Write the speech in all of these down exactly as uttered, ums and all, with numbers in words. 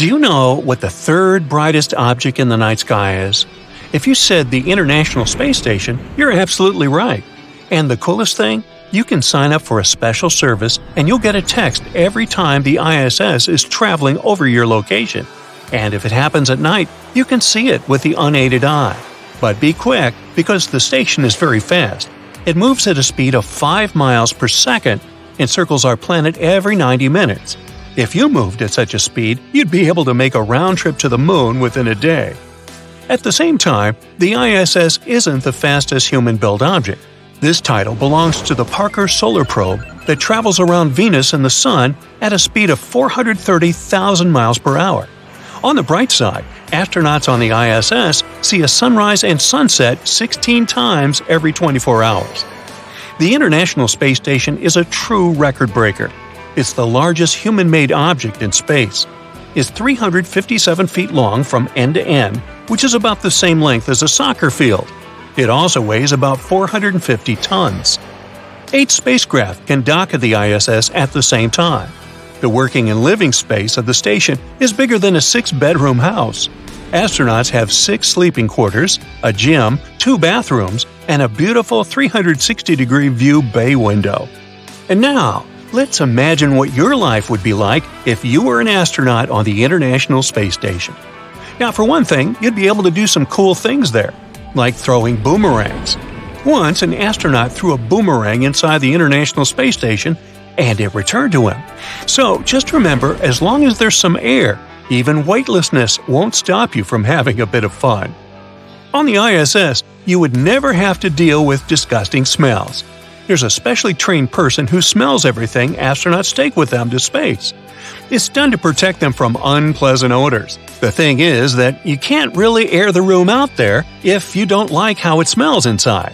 Do you know what the third brightest object in the night sky is? If you said the International Space Station, you're absolutely right. And the coolest thing? You can sign up for a special service and you'll get a text every time the I S S is traveling over your location. And if it happens at night, you can see it with the unaided eye. But be quick, because the station is very fast. It moves at a speed of five miles per second and circles our planet every ninety minutes. If you moved at such a speed, you'd be able to make a round trip to the moon within a day. At the same time, the I S S isn't the fastest human-built object. This title belongs to the Parker Solar Probe that travels around Venus and the Sun at a speed of four hundred thirty thousand miles per hour. On the bright side, astronauts on the I S S see a sunrise and sunset sixteen times every twenty-four hours. The International Space Station is a true record breaker. It's the largest human-made object in space. It's three hundred fifty-seven feet long from end to end, which is about the same length as a soccer field. It also weighs about four hundred fifty tons. Eight spacecraft can dock at the I S S at the same time. The working and living space of the station is bigger than a six-bedroom house. Astronauts have six sleeping quarters, a gym, two bathrooms, and a beautiful three hundred sixty degree view bay window. And now, let's imagine what your life would be like if you were an astronaut on the International Space Station. Now, for one thing, you'd be able to do some cool things there, like throwing boomerangs. Once, an astronaut threw a boomerang inside the International Space Station, and it returned to him. So, just remember, as long as there's some air, even weightlessness won't stop you from having a bit of fun. On the I S S, you would never have to deal with disgusting smells. There's a specially trained person who smells everything astronauts take with them to space. It's done to protect them from unpleasant odors. The thing is that you can't really air the room out there if you don't like how it smells inside.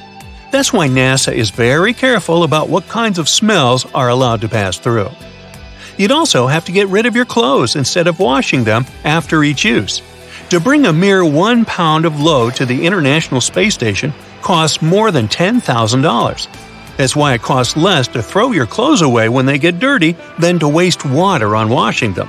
That's why NASA is very careful about what kinds of smells are allowed to pass through. You'd also have to get rid of your clothes instead of washing them after each use. To bring a mere one pound of load to the International Space Station costs more than ten thousand dollars. That's why it costs less to throw your clothes away when they get dirty than to waste water on washing them.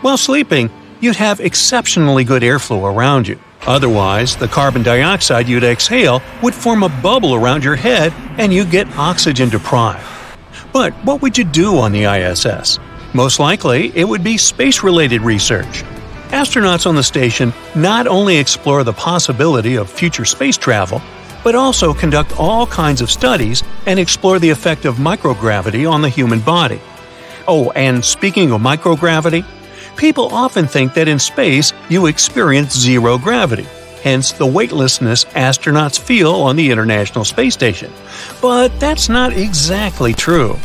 While sleeping, you'd have exceptionally good airflow around you. Otherwise, the carbon dioxide you'd exhale would form a bubble around your head and you'd get oxygen deprived. But what would you do on the I S S? Most likely, it would be space-related research. Astronauts on the station not only explore the possibility of future space travel, but also conduct all kinds of studies and explore the effect of microgravity on the human body. Oh, and speaking of microgravity, people often think that in space you experience zero gravity, hence the weightlessness astronauts feel on the International Space Station. But that's not exactly true.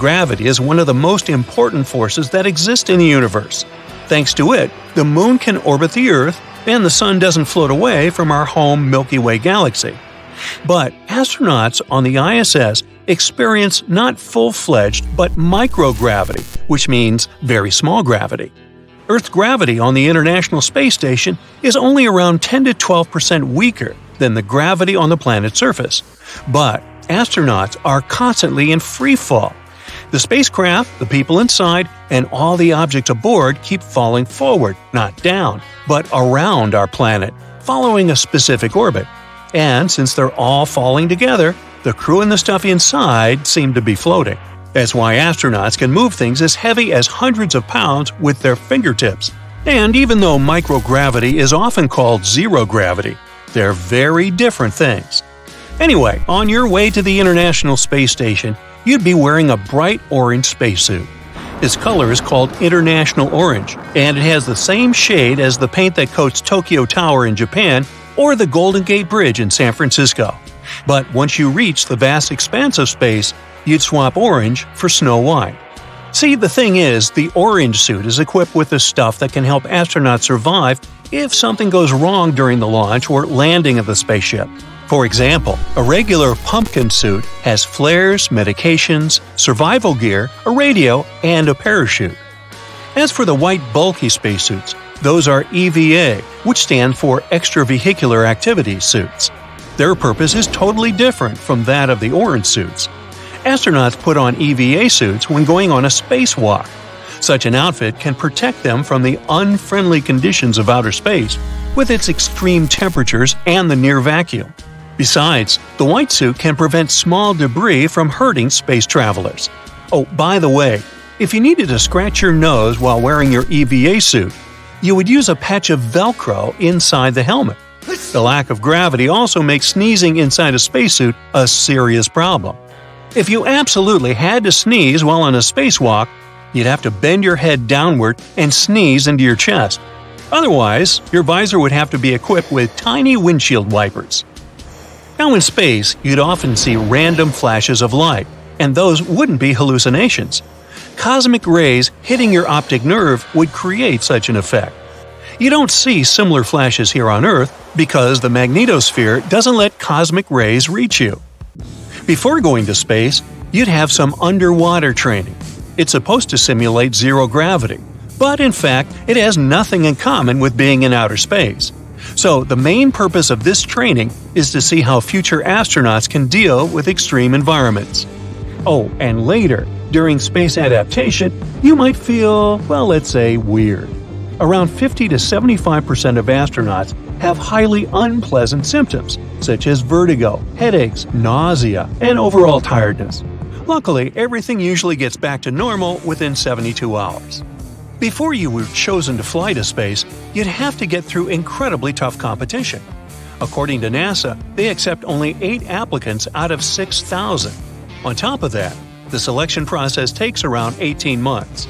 Gravity is one of the most important forces that exist in the universe. Thanks to it, the moon can orbit the Earth, and the sun doesn't float away from our home Milky Way galaxy. But astronauts on the I S S experience not full-fledged but microgravity, which means very small gravity. Earth gravity on the International Space Station is only around ten to twelve percent weaker than the gravity on the planet's surface. But astronauts are constantly in free fall. The spacecraft, the people inside, and all the objects aboard keep falling forward, not down, but around our planet, following a specific orbit. And since they're all falling together, the crew and the stuff inside seem to be floating. That's why astronauts can move things as heavy as hundreds of pounds with their fingertips. And even though microgravity is often called zero gravity, they're very different things. Anyway, on your way to the International Space Station, you'd be wearing a bright orange spacesuit. Its color is called International Orange, and it has the same shade as the paint that coats Tokyo Tower in Japan or the Golden Gate Bridge in San Francisco. But once you reach the vast expanse of space, you'd swap orange for snow white. See, the thing is, the orange suit is equipped with the stuff that can help astronauts survive if something goes wrong during the launch or landing of the spaceship. For example, a regular pumpkin suit has flares, medications, survival gear, a radio, and a parachute. As for the white bulky spacesuits, those are E V A, which stand for extravehicular activity suits. Their purpose is totally different from that of the orange suits. Astronauts put on E V A suits when going on a spacewalk. Such an outfit can protect them from the unfriendly conditions of outer space, with its extreme temperatures and the near vacuum. Besides, the white suit can prevent small debris from hurting space travelers. Oh, by the way, if you needed to scratch your nose while wearing your E V A suit, you would use a patch of Velcro inside the helmet. The lack of gravity also makes sneezing inside a spacesuit a serious problem. If you absolutely had to sneeze while on a spacewalk, you'd have to bend your head downward and sneeze into your chest. Otherwise, your visor would have to be equipped with tiny windshield wipers. Now in space, you'd often see random flashes of light, and those wouldn't be hallucinations. Cosmic rays hitting your optic nerve would create such an effect. You don't see similar flashes here on Earth because the magnetosphere doesn't let cosmic rays reach you. Before going to space, you'd have some underwater training. It's supposed to simulate zero gravity, but in fact, it has nothing in common with being in outer space. So the main purpose of this training is to see how future astronauts can deal with extreme environments. Oh, and later, during space adaptation, you might feel, well, let's say, weird. Around fifty to seventy-five percent of astronauts have highly unpleasant symptoms, such as vertigo, headaches, nausea, and overall tiredness. Luckily, everything usually gets back to normal within seventy-two hours. Before you were chosen to fly to space, you'd have to get through incredibly tough competition. According to NASA, they accept only eight applicants out of six thousand. On top of that, the selection process takes around eighteen months.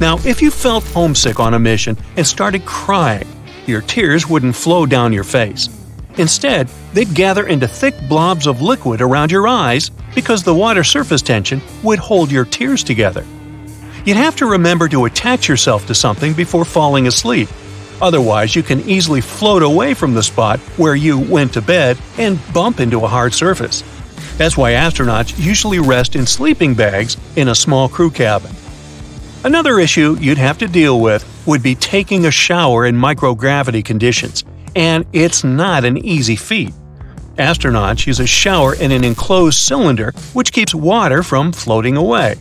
Now, if you felt homesick on a mission and started crying, your tears wouldn't flow down your face. Instead, they'd gather into thick blobs of liquid around your eyes because the water surface tension would hold your tears together. You'd have to remember to attach yourself to something before falling asleep. Otherwise, you can easily float away from the spot where you went to bed and bump into a hard surface. That's why astronauts usually rest in sleeping bags in a small crew cabin. Another issue you'd have to deal with would be taking a shower in microgravity conditions, and it's not an easy feat. Astronauts use a shower in an enclosed cylinder which keeps water from floating away.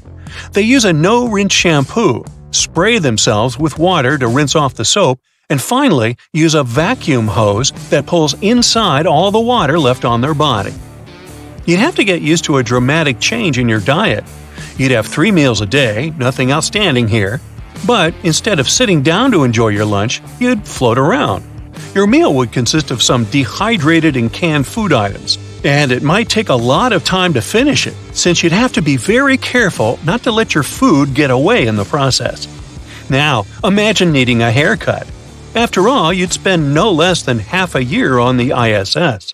They use a no-rinse shampoo, spray themselves with water to rinse off the soap, and finally use a vacuum hose that pulls inside all the water left on their body. You'd have to get used to a dramatic change in your diet. You'd have three meals a day, nothing outstanding here. But instead of sitting down to enjoy your lunch, you'd float around. Your meal would consist of some dehydrated and canned food items. And it might take a lot of time to finish it, since you'd have to be very careful not to let your food get away in the process. Now, imagine needing a haircut. After all, you'd spend no less than half a year on the I S S.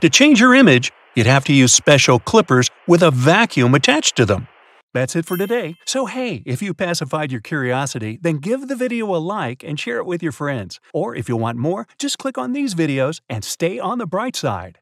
To change your image, you'd have to use special clippers with a vacuum attached to them. That's it for today. So hey, if you pacified your curiosity, then give the video a like and share it with your friends. Or if you want more, just click on these videos and stay on the bright side.